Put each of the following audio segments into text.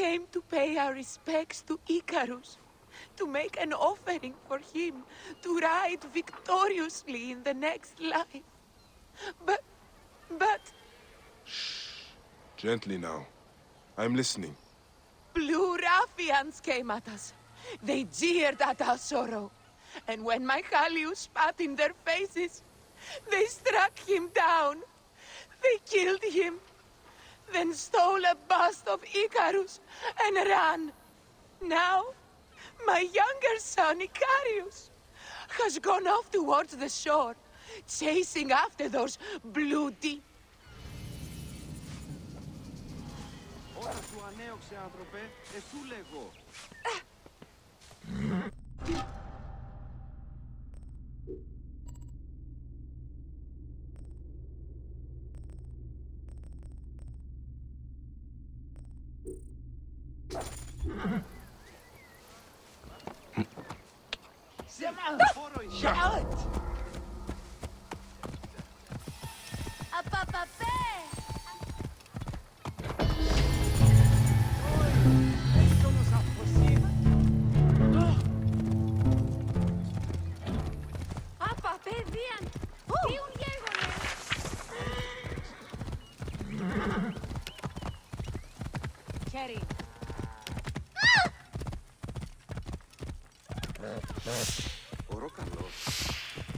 came to pay our respects to Icarus, to make an offering for him, to ride victoriously in the next life. But... Shh. Gently now. I'm listening. Blue ruffians came at us. They jeered at our sorrow. And when my Halius spat in their faces, they struck him down. They killed him. Then stole a bust of Icarus and ran. Now, my younger son Ikarius has gone off towards the shore, chasing after those blue deep.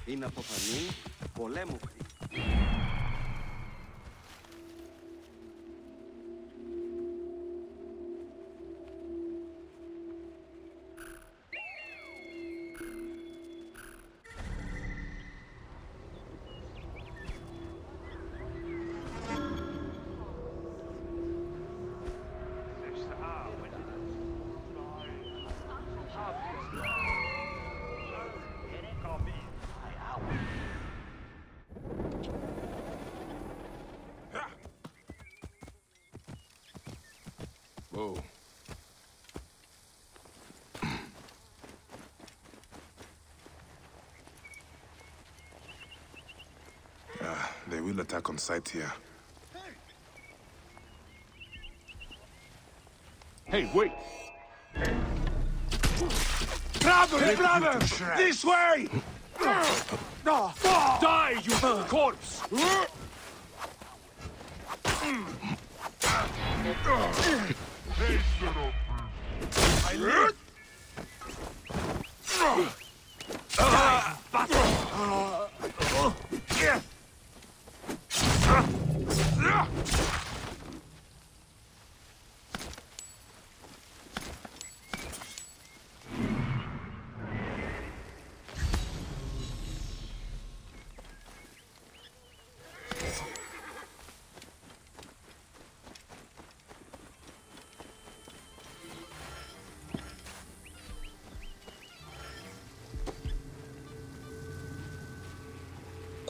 Είναι αποφανή πολέμουχρη. They will attack on sight here. Hey, wait! Bravo, bravo! This way! No! Die, you corpse!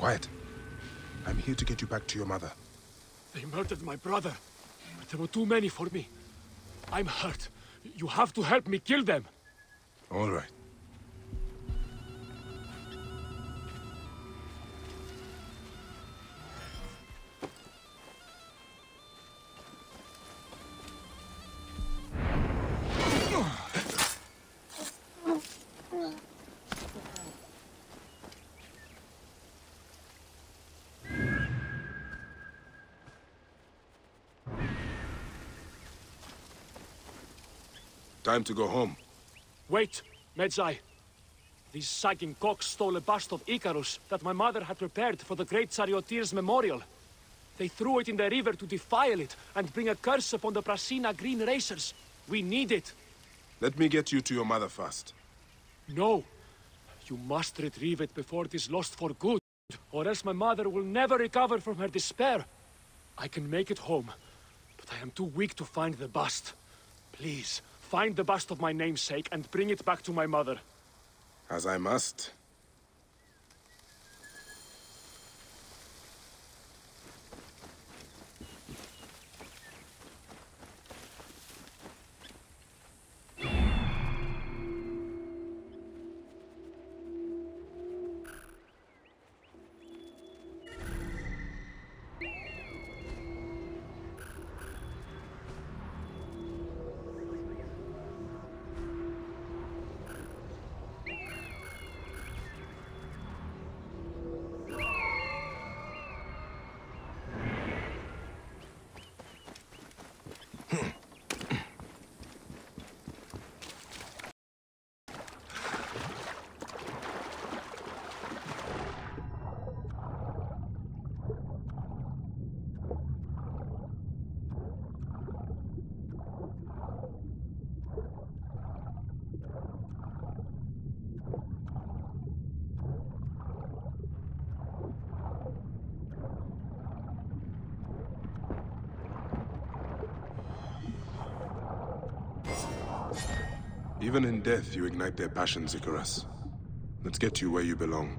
Quiet. I'm here to get you back to your mother. They murdered my brother, but there were too many for me. I'm hurt. You have to help me kill them. All right. Time to go home. Wait, Medzai. These sagging cocks stole a bust of Icarus that my mother had prepared for the great charioteer's memorial. They threw it in the river to defile it and bring a curse upon the Prasina green racers. We need it. Let me get you to your mother first. No. You must retrieve it before it is lost for good, or else my mother will never recover from her despair. I can make it home, but I am too weak to find the bust. Please. Find the bust of my namesake and bring it back to my mother. As I must. Even in death, you ignite their passion, Zikaras. Let's get you where you belong.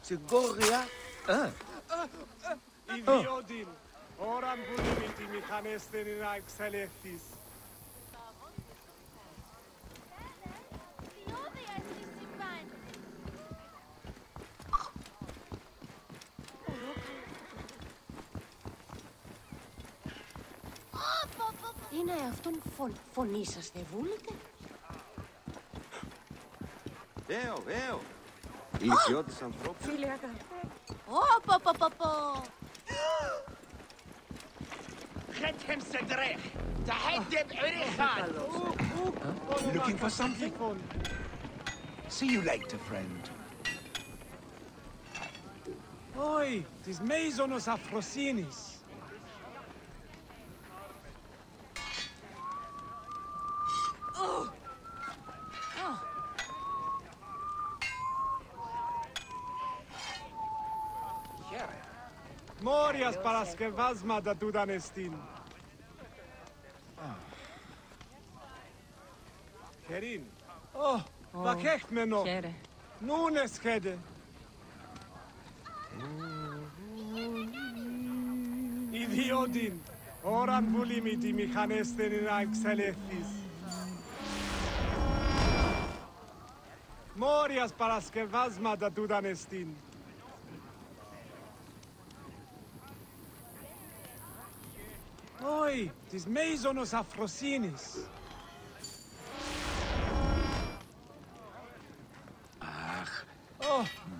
se goria. Iviodim, oram bunimiti mi kamesterina exceleftis. Είναι αυτόν φωνή σας δεν βούλετε. Βέω. Ηλικιώτης ανθρώπου. Φίλε αγάπη. Ωποποποπο. Χέτχεμ σε τρέχ. Τα χέτχεμ ρίχαν. Looking for something? See you later, friend. Ωι, της μέιζονος αφροσύνης. Παρασκευάσματα του ήταν εστίν. Χερίν. Ω, βακέχμενο. Νούνες χέντε. Ιδιότην, ώραν βουλήμη τη μηχανές δεν είναι να εξελεθείς. Μόριας παρασκευάσματα του ήταν εστίν. Της μέιζονος αφροσύνης. Αχ,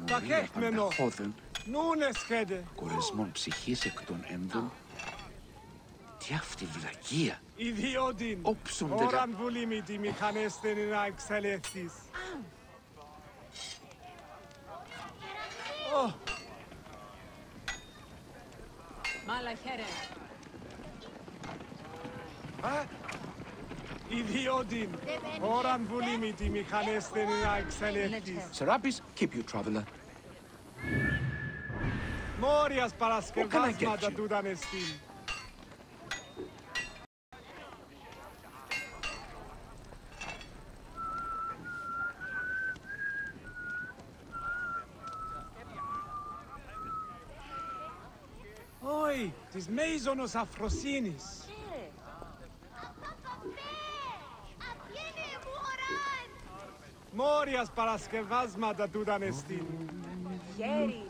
μωρία πανταχώδεν, κορεσμόν ψυχής εκ των ένδων. Τι αυτή βλακεία. Ιδιότην, ώραν βουλήμη τη μηχανές δεν είναι να εξελεύθεις. Μαλαχέρε. Idiotin! Oran bulimiti mihanes tenina excellectis. Serapis, keep you, traveler. Morias paraskevasmata dudanestin. Oi, tis meizonos afrosinis. Μόριας παρασκευάσματα τούταν εστίν. Χέρι.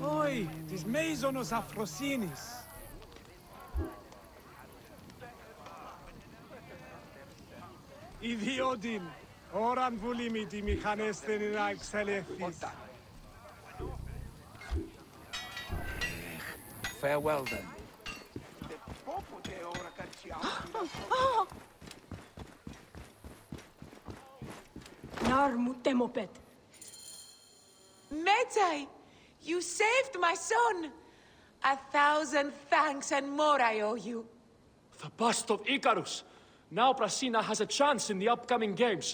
Όι, της μέιζονος αφροσύνης. Ιδιότην, ώραν βουλήμη τη μηχανές δεν είναι να εξελεθείς. Farewell then. Narmu Temopet. Metai, you saved my son. 1,000 thanks and more I owe you. The bust of Icarus. Now Prasina has a chance in the upcoming games.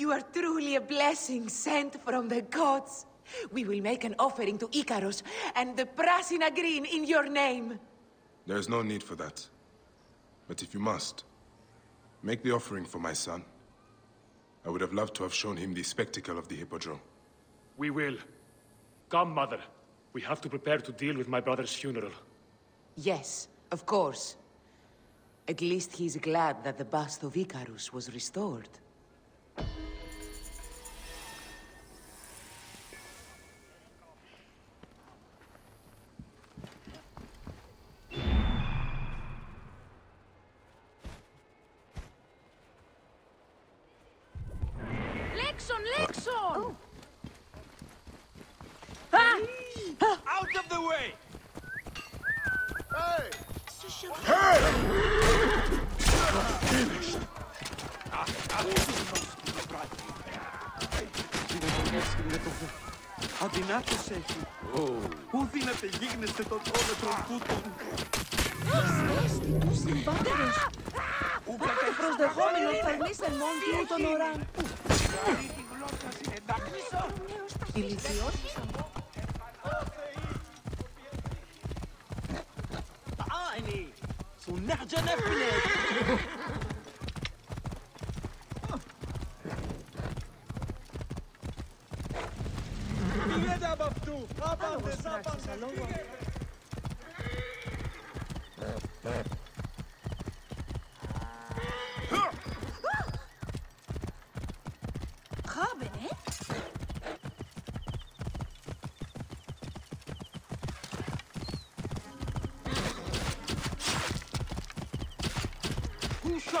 You are truly a blessing sent from the gods. We will make an offering to Icarus and the Prasina green in your name. There is no need for that. But if you must, make the offering for my son. I would have loved to have shown him the spectacle of the Hippodrome. We will. Come, mother. We have to prepare to deal with my brother's funeral. Yes, of course. At least he's glad that the bust of Icarus was restored.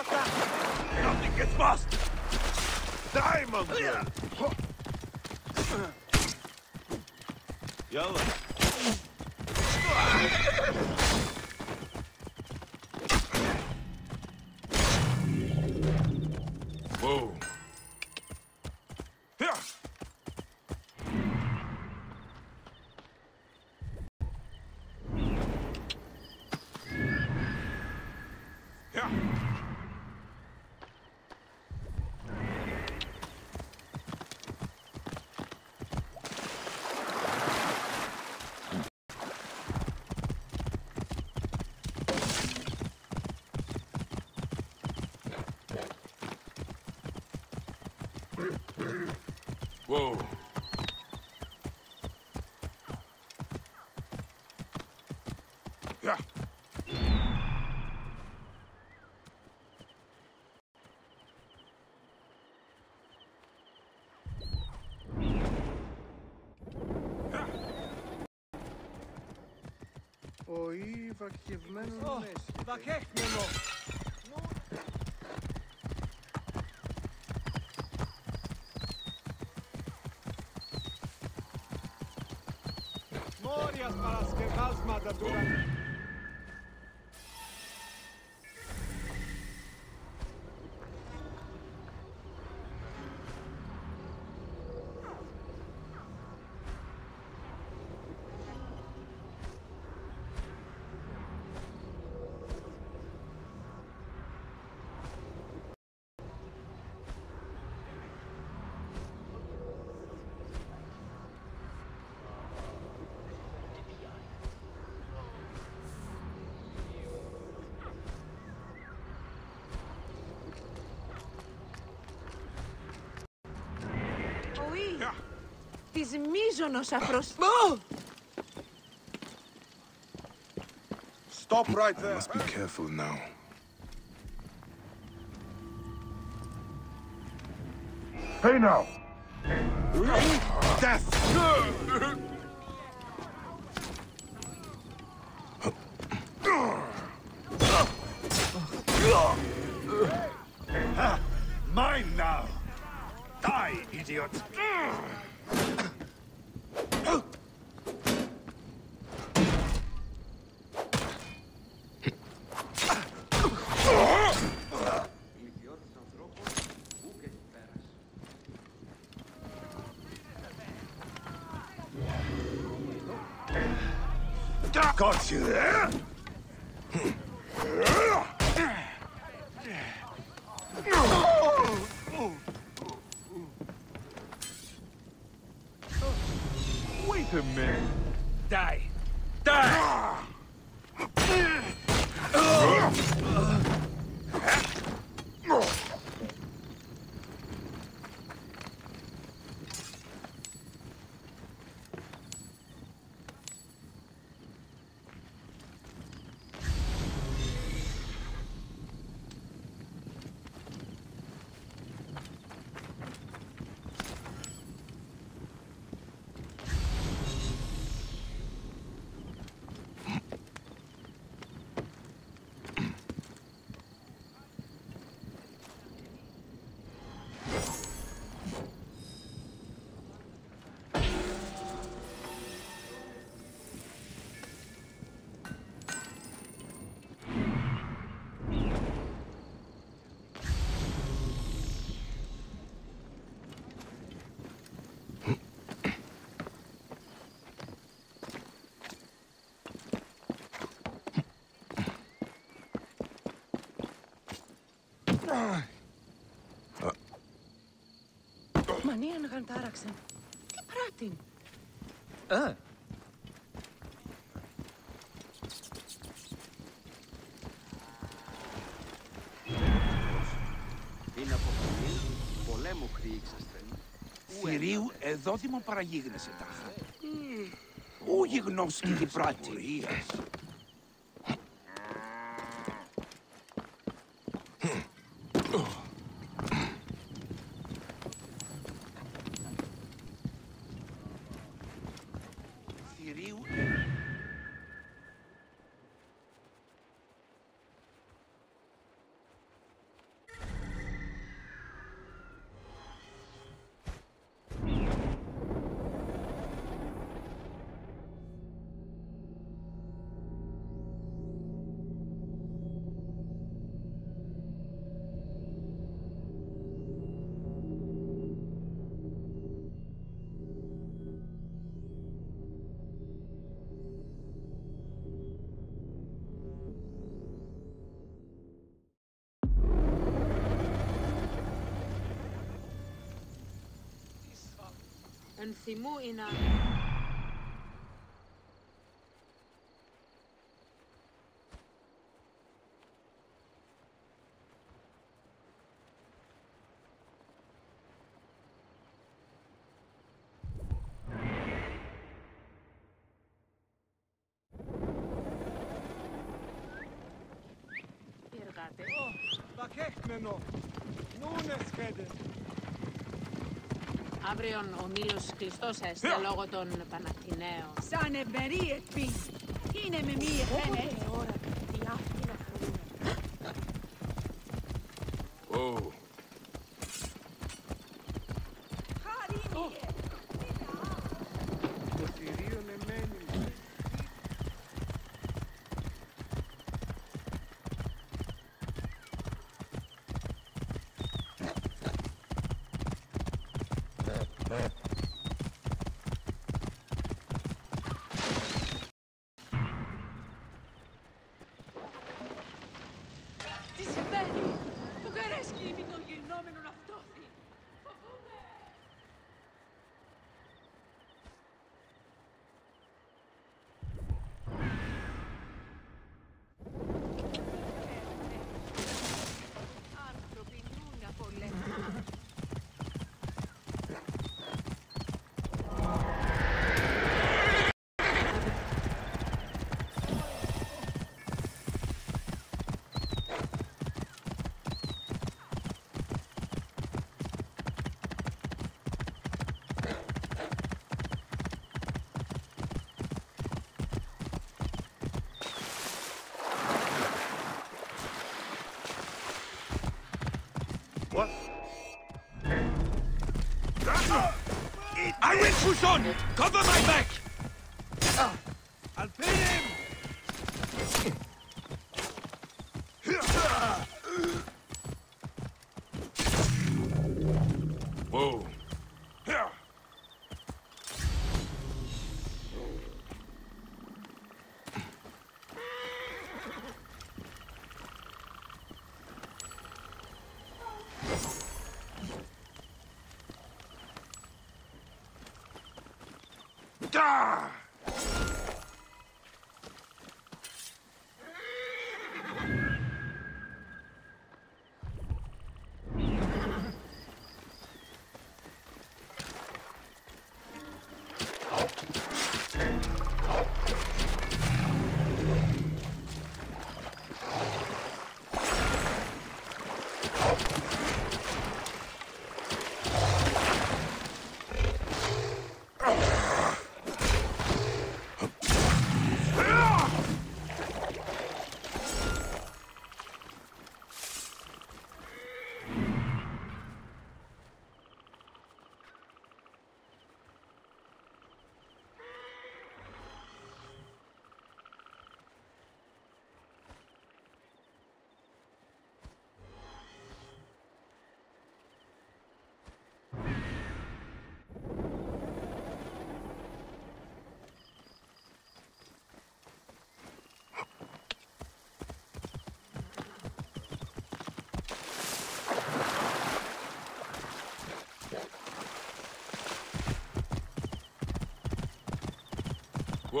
Nothing gets lost! Diamond! Yellow. Whoa. Whoa. Yeah. Oh, Της Μίζωνος Αφροστή. Stop right there. I must be careful now. Hey now. Death. Mine now. Die, idiot. Got you there! Wait a minute. Die! Die! Ουρανίαν γαντάραξεν. Τι πράτην. Είναι από πριν πολέμου χρήξαστε. Θηρίου εδόδημο παραγίγνεσαι τάχα. Ού γιγνώσκη την πράτη. Ενθυμού είναι εργάτε. Βακέχμενο, νούνες χέντε. Αύριον ο μήλος κλειστός έστε λόγω των Πανακτηναίων. Σαν εμπεριετ πεις, είναι με μία ένες. Ωρα κατ' η άφτινα χρονία. I will push on! Cover my back! I'll pin him! Whoa!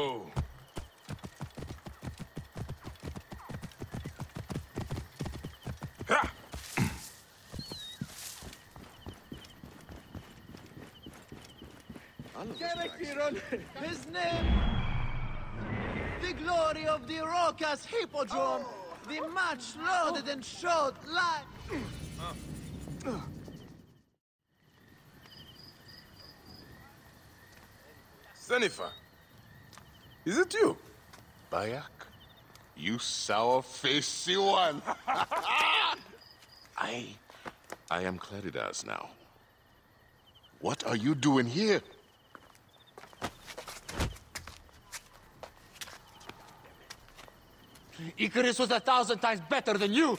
Whoa. His name, the glory of the Rokas Hippodrome, the much lauded and short life. Senefa, is it you? Bayek, you sour-faced Siwan. I am Claridas now. What are you doing here? Icarus was 1,000 times better than you!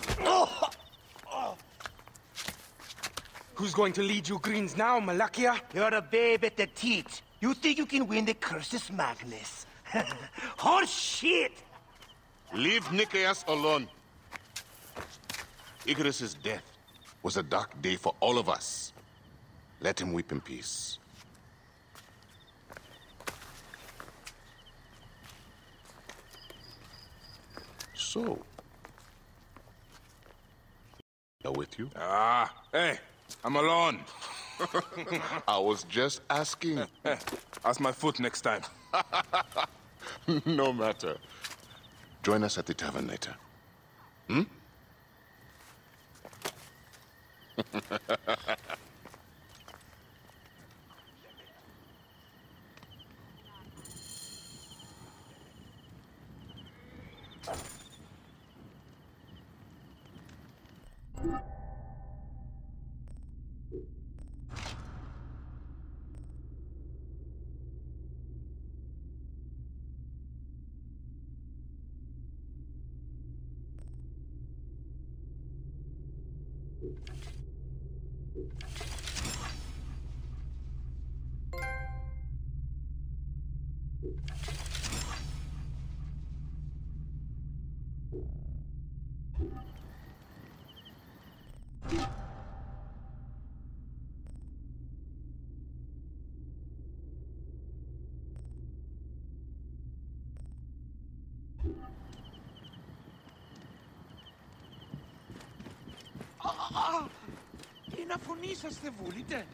Who's going to lead you greens now, Malachia? You're a babe at the teat. You think you can win the Cursus Magnus. Horse shit! Leave Nikias alone. Icarus's death was a dark day for all of us. Let him weep in peace. So, with you? Hey, I'm alone. I was just asking. Hey, ask my foot next time. No matter. Join us at the tavern later. Hmm? Να φωνή σας δεν βούλετε.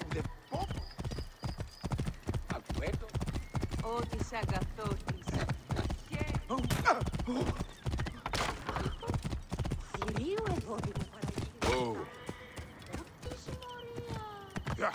Ούτε πόπ. Ακούέτο. Ό,τι σ' αγαθώ της. Και... Θηρίου εγώ την παραγγείλω. Ό,τι συμμορία.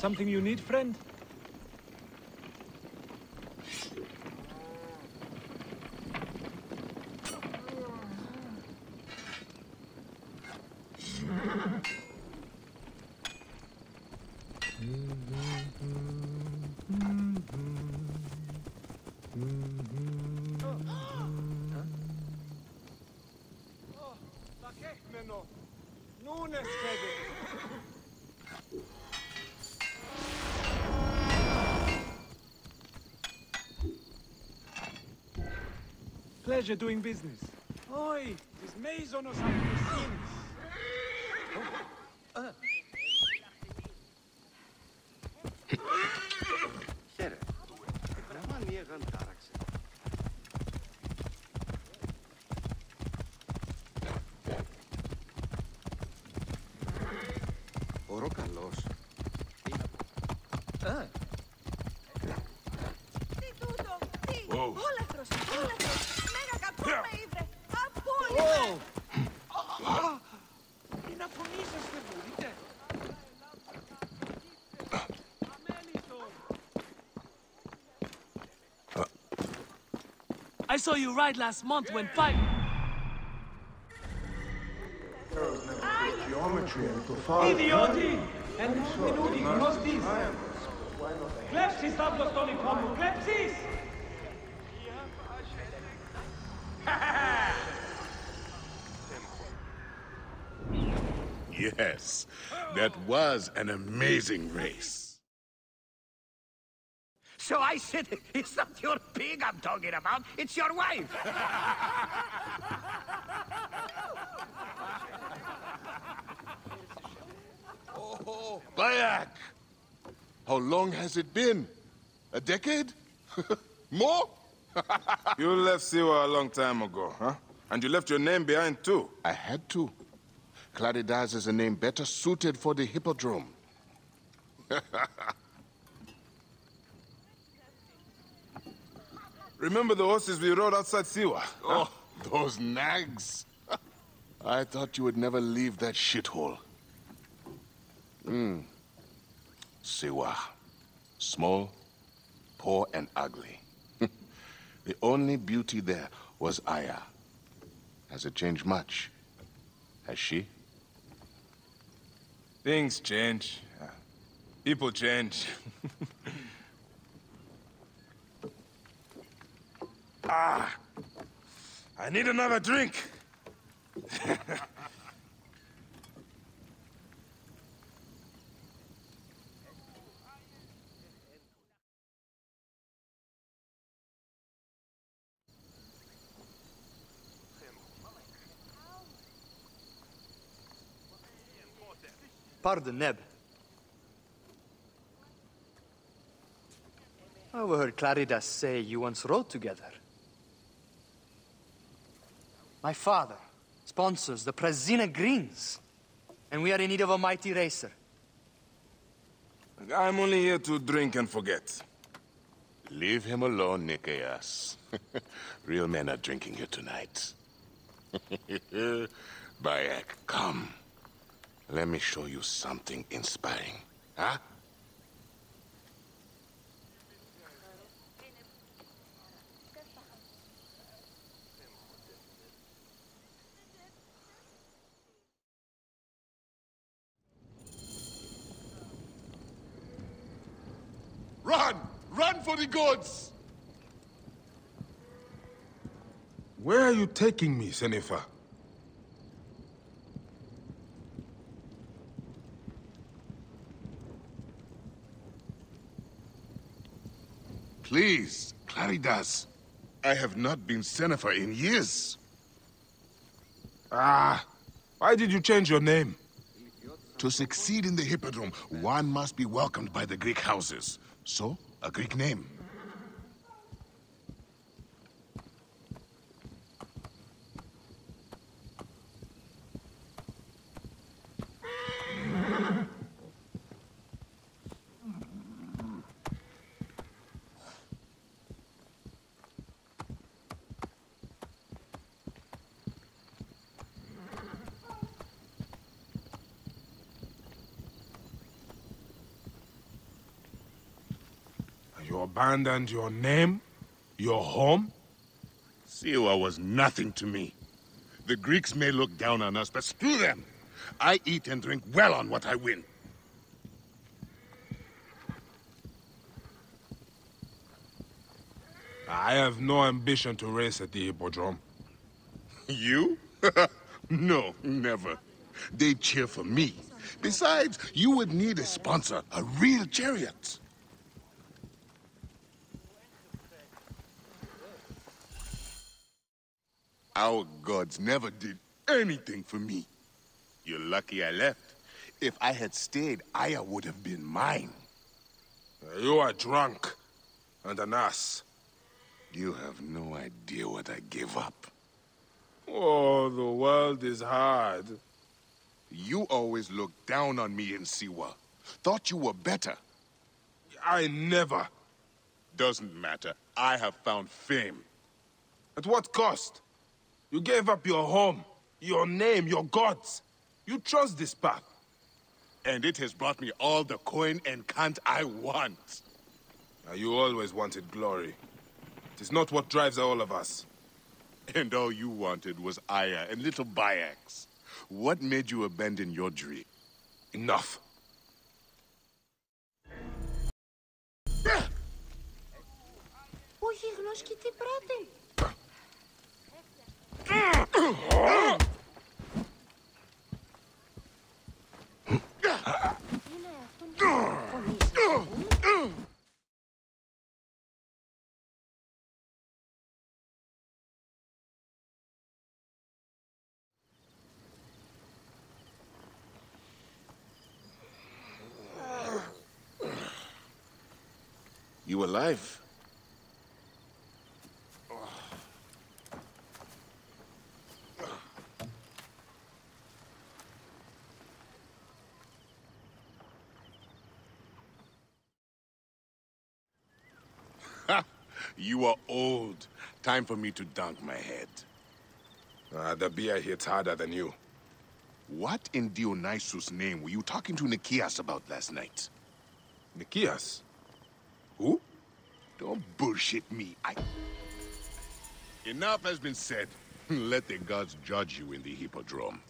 Something you need, friend? Pleasure doing business. Oi, this maze on us has been seen. Oro Carlos. I saw you ride last month when fighting. patriarchal father. Idioti! And minudi, nostis! Klepsis, apostoli homo, klepsis! Yes, that was an amazing race. So I said, it's not your pig I'm talking about, it's your wife! Oh, Bayek! How long has it been? A decade? More? You left Siwa a long time ago, huh? And you left your name behind, too. I had to. Claridas is a name better suited for the Hippodrome. Remember the horses we rode outside Siwa? Huh? Oh, those nags! I thought you would never leave that shithole. Siwa. Small, poor, and ugly. The only beauty there was Aya. Has it changed much? Has she? Things change. People change. Ah! I need another drink! Pardon, Neb. I overheard Claridas say you once rode together. My father sponsors the Prasina Greens, and we are in need of a mighty racer. I'm only here to drink and forget. Leave him alone, Nikias. Real men are drinking here tonight. Bayek, come. Let me show you something inspiring, huh? Run! Run for the gods! Where are you taking me, Senefa? Please, Claridas. I have not been Senefa in years. Ah, why did you change your name? To succeed in the Hippodrome, one must be welcomed by the Greek houses. So, a Greek name. Abandoned your name, your home? Siwa was nothing to me. The Greeks may look down on us, but screw them! I eat and drink well on what I win. I have no ambition to race at the Hippodrome. You? No, never. They cheer for me. Besides, you would need a sponsor, a real chariot. Our gods never did anything for me. You're lucky I left. If I had stayed, Aya would have been mine. You are drunk. And an ass. You have no idea what I gave up. Oh, the world is hard. You always looked down on me in Siwa. Thought you were better. I never. Doesn't matter. I have found fame. At what cost? You gave up your home, your name, your gods. You chose this path. And it has brought me all the coin and cant I want. Now, you always wanted glory. It is not what drives all of us. And all you wanted was Aya and little Bayeks. What made you abandon your dream? Enough. Όχι γνώσκη, τι πρώτη. You alive? You are old. Time for me to dunk my head. The beer hits harder than you. What in Dionysus' name were you talking to Nikias about last night? Nikias? Who? Don't bullshit me. Enough has been said. Let the gods judge you in the Hippodrome.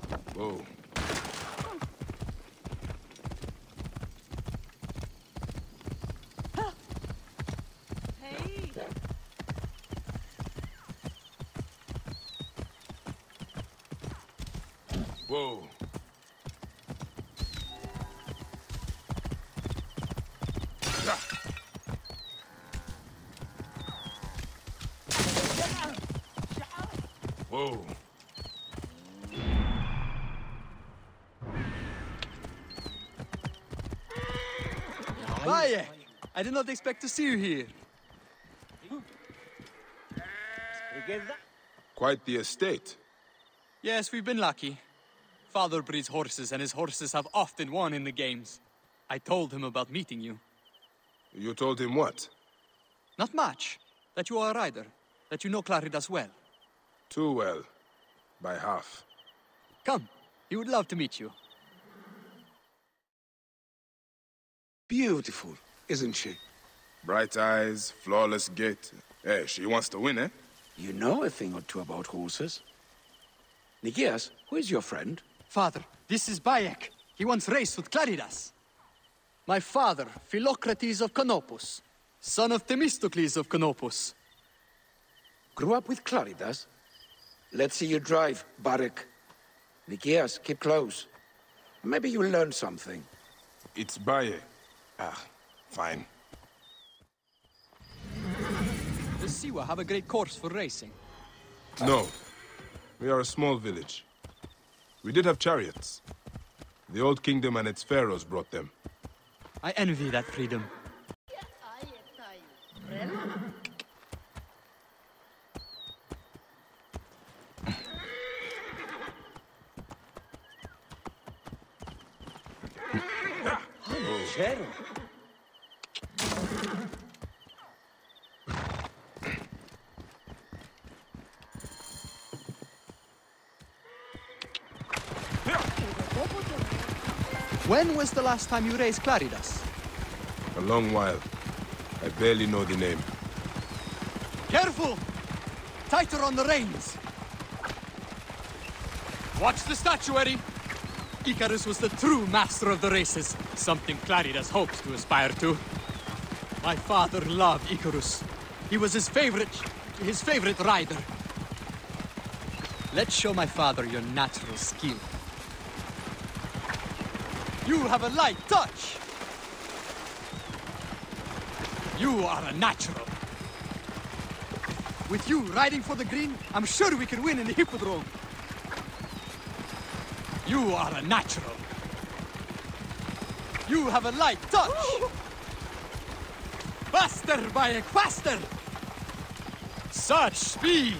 Whoa. Hey. Whoa. Whoa. Bayek! I did not expect to see you here. Quite the estate. Yes, we've been lucky. Father breeds horses, and his horses have often won in the games. I told him about meeting you. You told him what? Not much. That you are a rider. That you know Claridas well. Too well. By half. Come. He would love to meet you. Beautiful, isn't she? Bright eyes, flawless gait. Hey, she wants to win, eh? You know a thing or two about horses. Nikias, who is your friend? Father, this is Bayek. He once raced with Claridas. My father, Philocrates of Canopus. Son of Themistocles of Canopus. Grew up with Claridas? Let's see you drive, Bayek. Nikias, keep close. Maybe you'll learn something. It's Bayek. Ah, fine. Does Siwa have a great course for racing? No. We are a small village. We did have chariots. The old kingdom and its pharaohs brought them. I envy that freedom. When was the last time you raised Claridas? A long while. I barely know the name. Careful! Tighter on the reins! Watch the statuary! Icarus was the true master of the races, something Claridas hopes to aspire to. My father loved Icarus. He was his favorite rider. Let's show my father your natural skill. You have a light touch! You are a natural. With you riding for the green, I'm sure we can win in the Hippodrome. You are a natural. You have a light touch! Faster, Bayek, faster! such speed!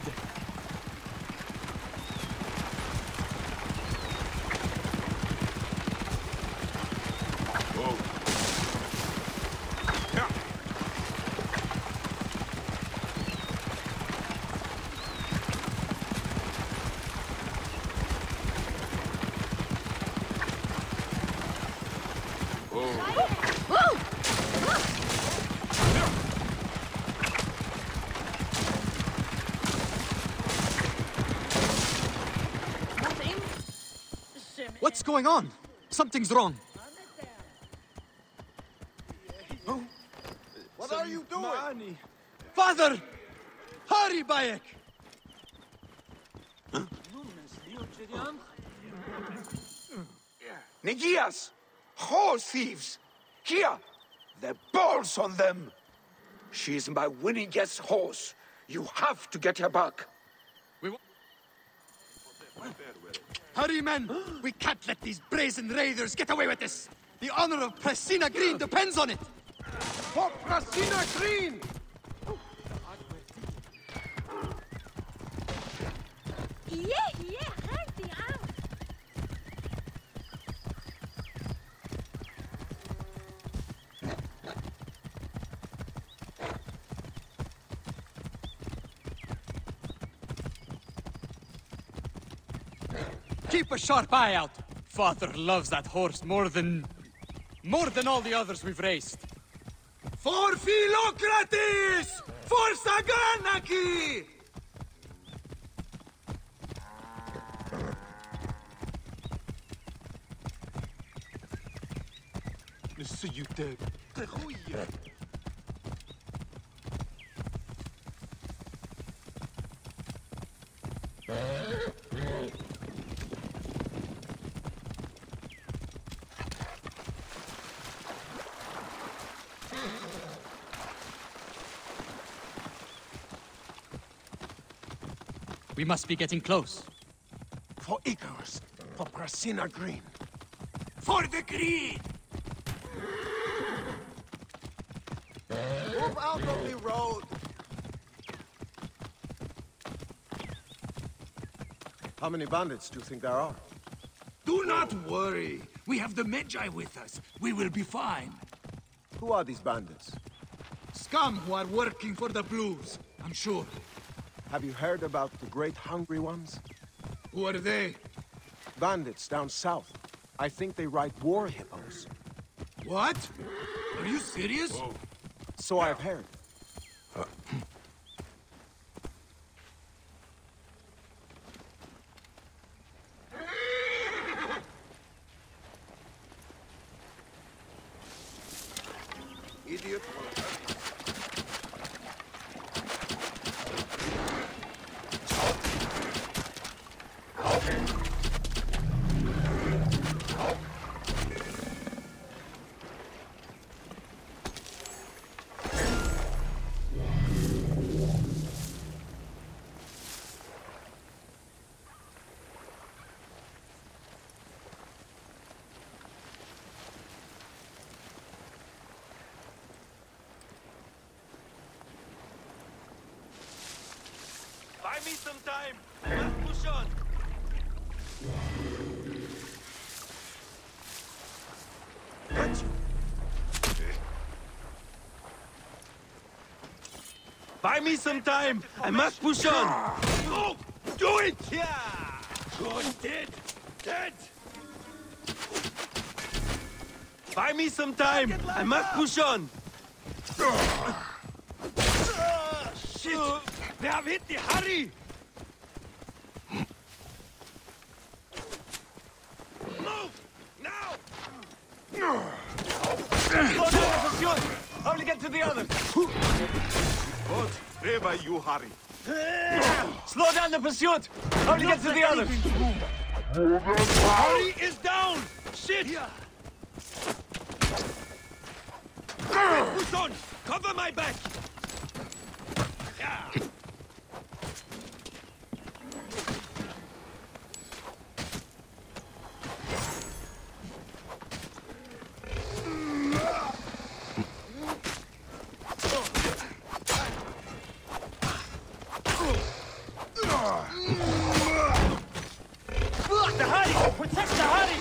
What's going on? Something's wrong. Oh? What are you doing? Father! Hurry, Bayek! Huh? Nikias! Horse thieves! Here! The balls on them! She is my winningest horse. You have to get her back. Hurry, men! We can't let these brazen raiders get away with this! The honor of Prasina Green depends on it! For Prasina Green! Keep a sharp eye out. Father loves that horse more than all the others we've raced. For Philocrates! For Saganaki! See you dead. We must be getting close. For Icarus, for Prasina Green, for the greed! Move out of the road! How many bandits do you think there are? Do not worry! We have the Magi with us. We will be fine. Who are these bandits? Scum who are working for the Blues, I'm sure. Have you heard about the Great Hungry Ones? Who are they? Bandits down south. I think they ride war hippos. What? Are you serious? Whoa. So I've heard. Idiot. Give me some time! Let's push on! Buy me some time! I must push on! Oh! Do it! Yeah! Good! Dead! Dead! Buy me some time! I must push on! Shit! They have hit the hurry! Move! Now! Oh, no, for only get to the other! What? Wherever you hurry! Slow down the pursuit! Only get to the other! Hurry is down! Shit! Yeah. Push on! Cover my back! Yeah! the Hari! Protect the Hari!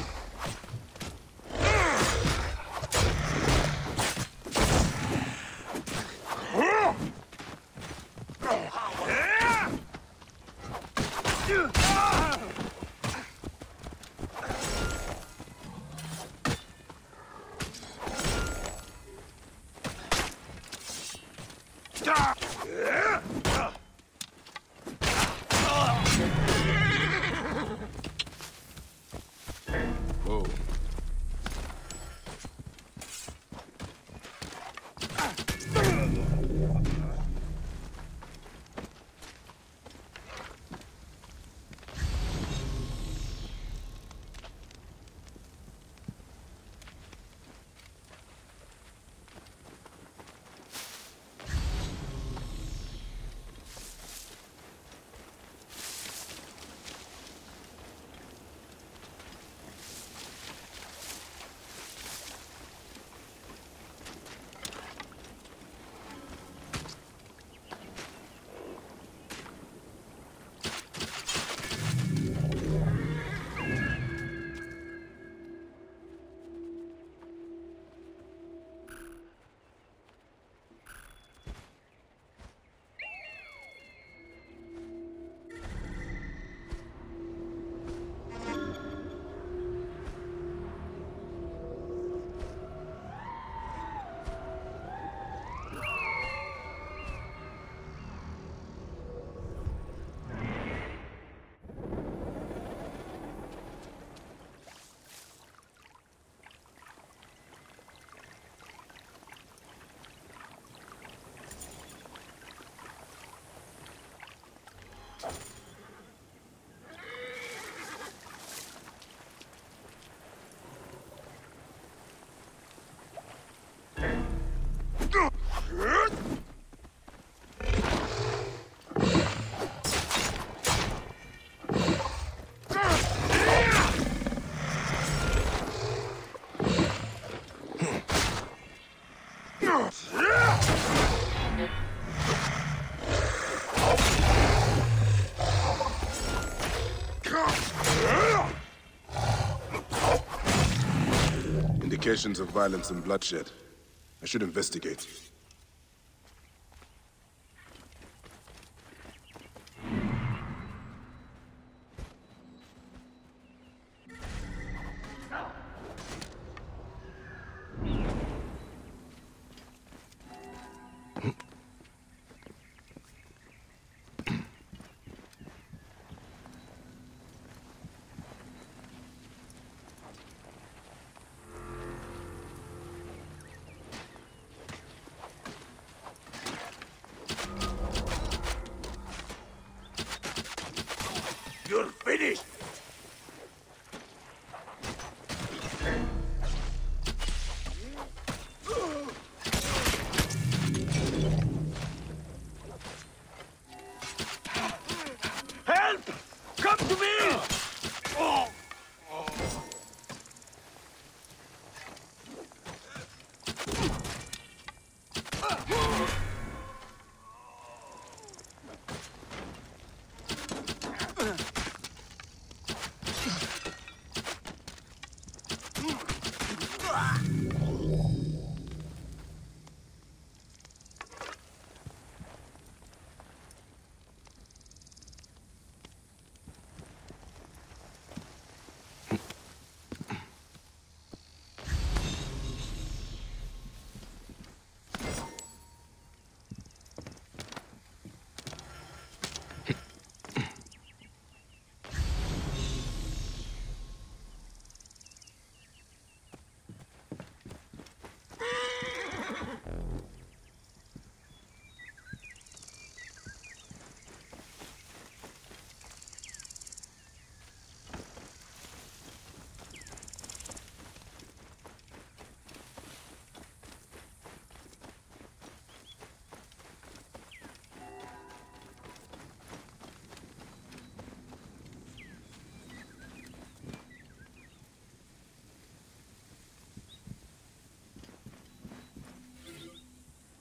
Indications of violence and bloodshed. I should investigate.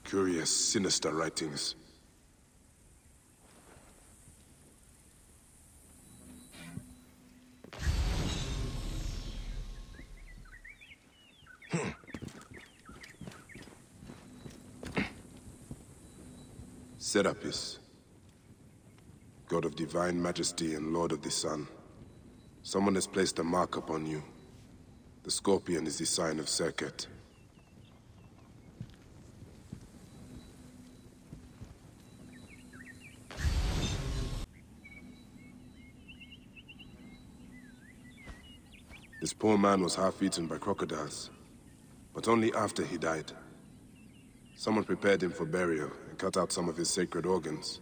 Curious, sinister writings. Serapis, god of divine majesty and lord of the sun, someone has placed a mark upon you. The scorpion is the sign of Serket. This poor man was half-eaten by crocodiles, but only after he died. Someone prepared him for burial and cut out some of his sacred organs.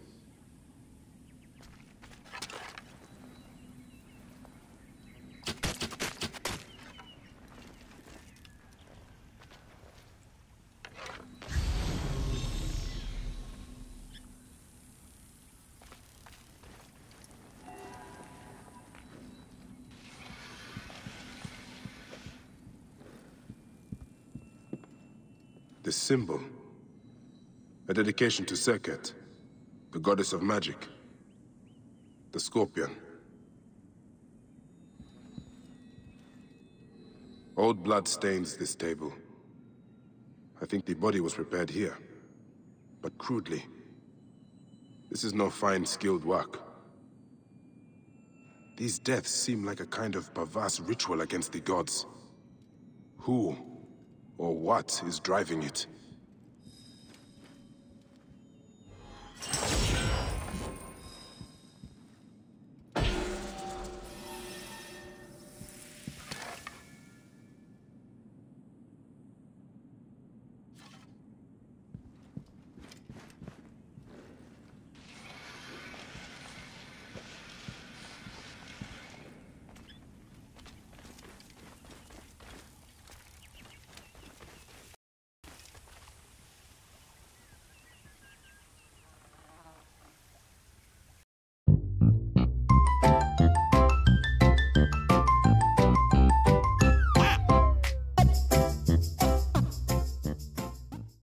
This symbol, a dedication to Serket, the goddess of magic, the scorpion. Old blood stains this table. I think the body was prepared here, but crudely. This is no fine, skilled work. These deaths seem like a kind of perverse ritual against the gods. Who or what is driving it?